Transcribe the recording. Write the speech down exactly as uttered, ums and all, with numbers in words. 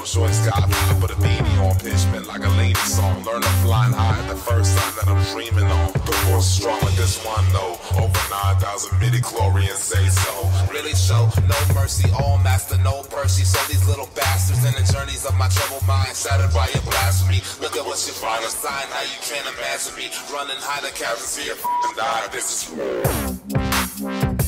Joyce got with a beanie on, pitch bent like a leaning song. Learn to flying high at the first sign that I'm dreaming on. The force strong with this one, though. Over nine thousand midi-chlorians say so. Really show no mercy, all master, no Percy. So these little bastards in the journeys of my troubled mind, shattered by your blasphemy. Look at what you find, a sign how you can't imagine me. Running high the captain's here, f***ing die, this is war.